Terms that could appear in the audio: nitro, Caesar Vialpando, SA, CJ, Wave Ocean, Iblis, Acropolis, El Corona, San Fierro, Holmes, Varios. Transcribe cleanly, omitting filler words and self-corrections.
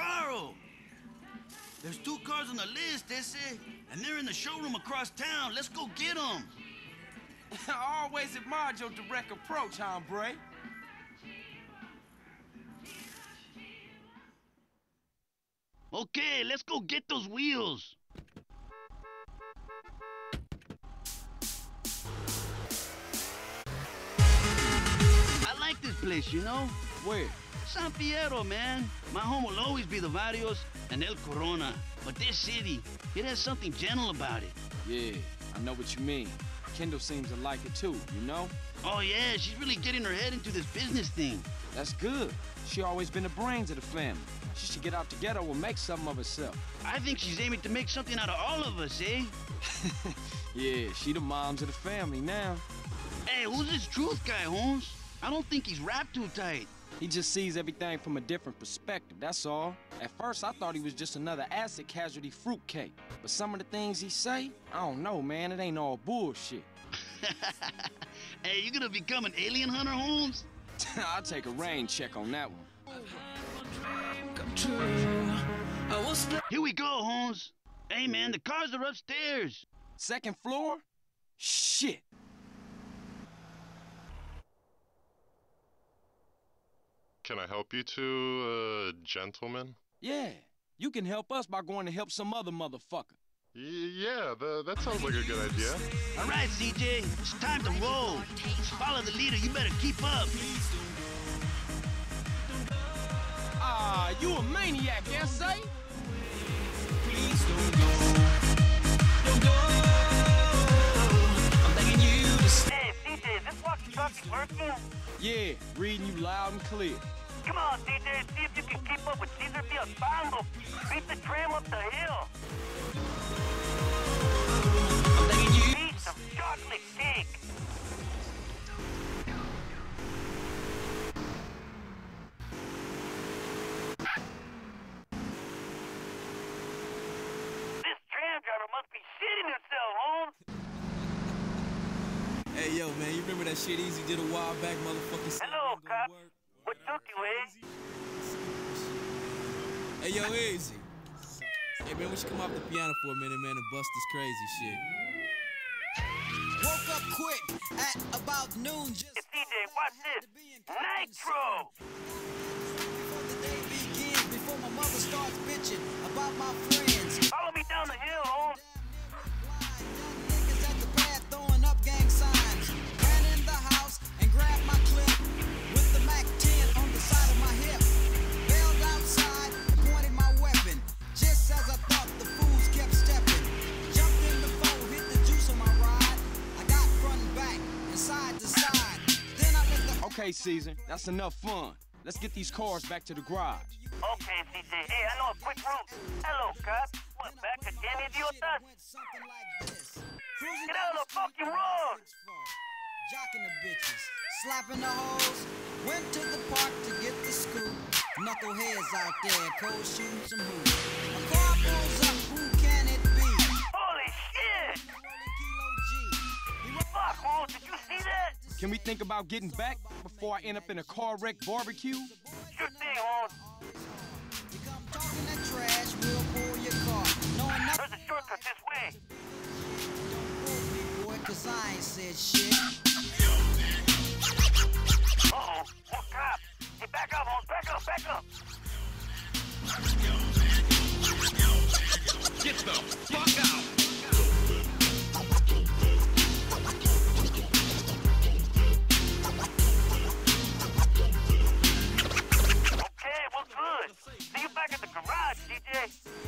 Carl. There's two cars on the list, they say, and they're in the showroom across town. Let's go get them. I always admired your direct approach, hombre. Okay, let's go get those wheels. I like this place, you know? Where? San Fierro, man. My home will always be the Varios and El Corona. But this city, it has something gentle about it. Yeah, I know what you mean. Kendall seems to like it too, you know? Oh yeah, she's really getting her head into this business thing. That's good. She always been the brains of the family. She should get out together or make something of herself. I think she's aiming to make something out of all of us, eh? Yeah, she the moms of the family now. Hey, who's this truth guy, Holmes? I don't think he's wrapped too tight. He just sees everything from a different perspective, that's all. At first, I thought he was just another acid casualty fruitcake. But some of the things he say, I don't know, man. It ain't all bullshit. Hey, you gonna become an alien hunter, Holmes? I'll take a rain check on that one. Here we go, Holmes. Hey, man, the cars are upstairs. Second floor? Shit. Can I help you two, gentlemen? Yeah, you can help us by going to help some other motherfucker. Yeah, that sounds like a good idea. All right, CJ, it's time to roll. Follow the leader, you better keep up. Ah, you a maniac, S.A.? Please don't go. Don't go. I'm begging you to stay. Hey, CJ, is this walkie-talkie working? Yeah, reading you loud and clear. Come on, CJ, see if you can keep up with Caesar Vialpando. Beat the tram up the hill. I'm begging you. Eat some chocolate cake. Hey, yo, man, you remember that shit Easy did a while back, motherfucker? Hello, cop. What took you, eh? Hey, yo, Easy. Hey, man, we should come off the piano for a minute, man, and bust this crazy shit. Woke up quick at about noon. Just hey, CJ, watch this. Nitro! Before the day begins, before my mother starts bitching about my friends. Follow me down the hill, home. Okay, Caesar, that's enough fun. Let's get these cars back to the garage. Okay, CJ. Hey, I know a quick route. Hello, cop. What, back again, idiotas? Get out of the fucking road! Jocking the bitches, slapping the hoes. Went to the park to get the scoop. Knuckleheads out there, cold shooting some hoops. A car pulls up, who can it be? Holy shit! Fuck, Holmes, did you see that? Can we think about getting back before I end up in a car wreck barbecue? Sure thing, Holmes. You come talking that trash, we'll pull your car. There's a shortcut this way. Don't pull me, boy, cause I ain't said shit. Uh-oh, what cop? Hey, back up, Holmes, back up, back up. Get the fuck out. See you back at the garage, DJ.